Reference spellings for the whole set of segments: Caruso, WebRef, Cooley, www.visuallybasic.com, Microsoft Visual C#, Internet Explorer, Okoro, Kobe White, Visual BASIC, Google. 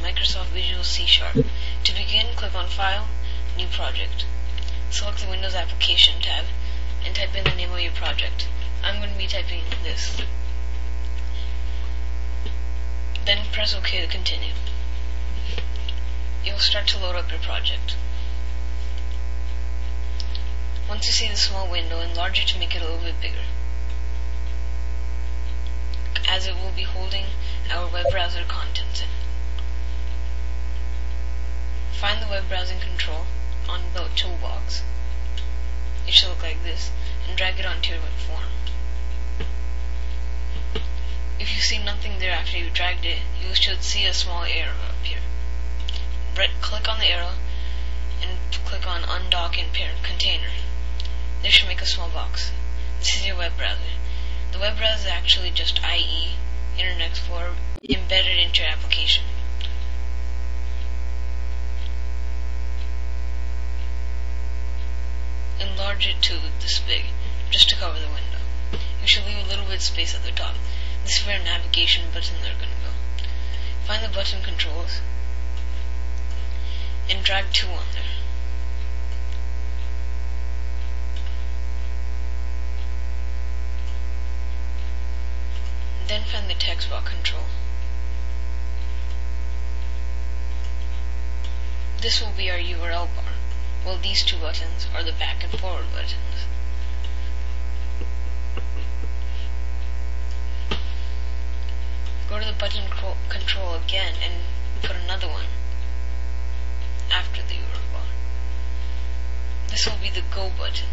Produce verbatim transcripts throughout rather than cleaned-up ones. Microsoft Visual C sharp. To begin, click on File, New Project. Select the Windows Application tab and type in the name of your project. I'm going to be typing this. Then press OK to continue. You'll start to load up your project. Once you see the small window, enlarge it to make it a little bit bigger, as it will be holding our web browser contents in. Find the web browsing control on the toolbox. It should look like this, and drag it onto your web form. If you see nothing there after you dragged it, you should see a small arrow up here. Right click on the arrow and click on Undock in Parent Container. This should make a small box. This is your web browser. The web browser is actually just I E, Internet Explorer, embedded into your application. Enlarge it to this big, just to cover the window. You should leave a little bit of space at the top. This is where your navigation buttons are going to go. Find the button controls and drag two on there. Then find the text box control. This will be our U R L bar, while these two buttons are the back and forward buttons. Go to the button control again and put another one after the U R L bar. This will be the Go button.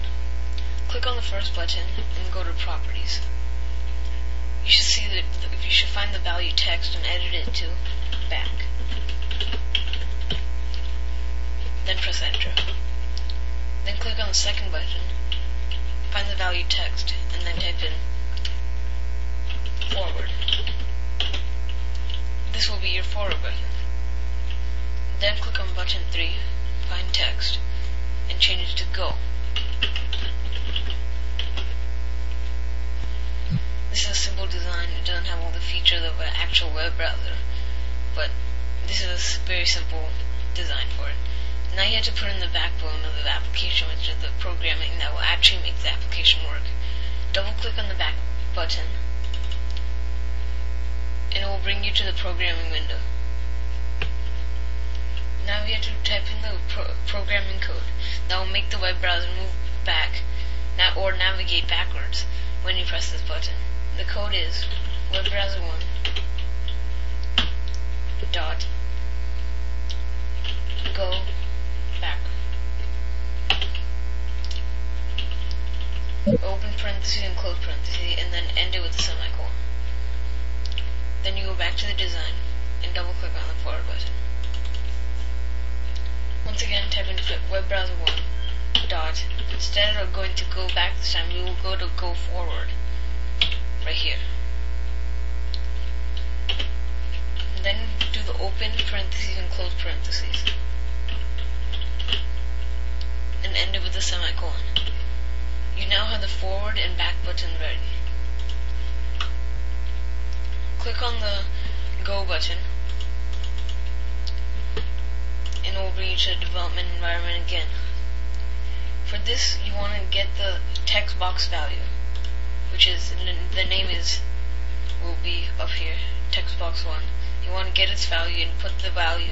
Click on the first button and go to Properties. You should see that you should find the value text and edit it to back. Then press Enter. Then click on the second button, find the value text, and then type in forward. This will be your forward button. Then click on button three, find text, and change it to Go. This is a simple design. It doesn't have all the features of an actual web browser, but this is a very simple design for it. Now you have to put in the backbone of the application, which is the programming that will actually make the application work. Double click on the back button and it will bring you to the programming window. Now you have to type in the pro programming code that will make the web browser move back na or navigate backwards when you press this button. The code is webbrowser one dot go back, open parentheses and close parentheses, and then end it with a semicolon. Then you go back to the design and double click on the forward button. Once again, type in webbrowser one dot. Instead of going to go back this time, we will go to go forward right here. And then do the open parentheses and close parentheses and end it with a semicolon. You now have the forward and back button ready. Click on the Go button and it will bring you to the development environment again. For this, you want to get the text box value, which is, the name is, will be up here, text box one. You want to get its value and put the value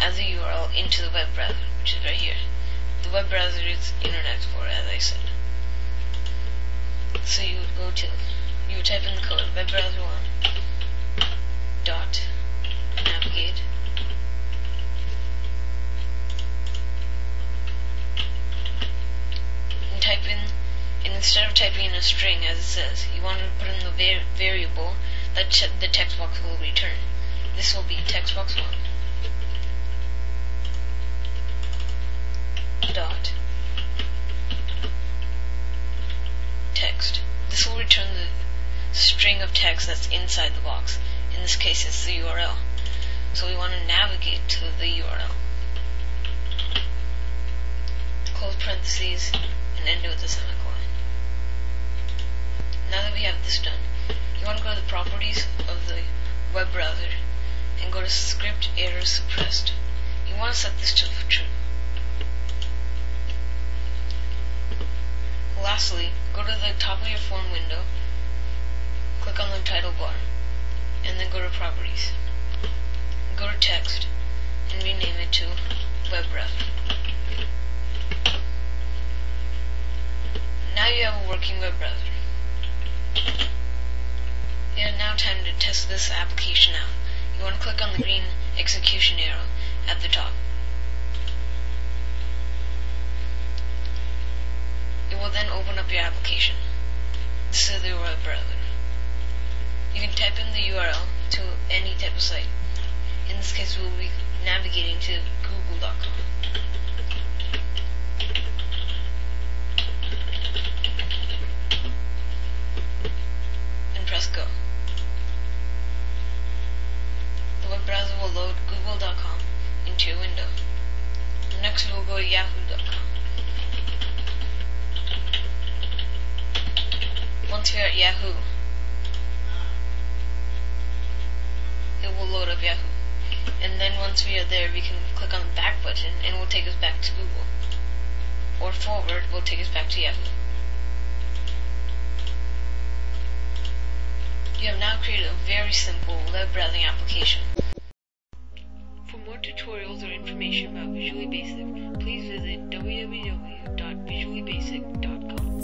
as a U R L into the web browser, which is right here. The web browser is Internet Explorer, as I said. So you would go to, you would type in the code webbrowser one dot navigate and type in, and instead of typing in a string as it says, you want to put in the var variable that ch the text box will return. This will be text box one. Dot text. This will return the string of text that's inside the box. In this case, it's the U R L. So we want to navigate to the U R L. Close parentheses and end it with a semicolon. Now that we have this done, you want to go to the properties of the web browser and go to script error suppressed. You want to set this to true. Lastly, go to the top of your form window, click on the title bar, and then go to properties. Go to text and rename it to WebRef. Now you have a working WebRef. It is now time to test this application out. You want to click on the green execution arrow at the top. It will then open up your application. This is the WebRef. You can type in the U R L to any type of site. In this case, we will be navigating to google dot com. And press go. The web browser will load google dot com into your window. Next, we will go to yahoo dot com. Once we are at Yahoo, it will load up Yahoo. And then once we are there, we can click on the back button and it will take us back to Google. Or forward will take us back to Yahoo. You have now created a very simple web browsing application. For more tutorials or information about Visually Basic, please visit w w w dot visually basic dot com.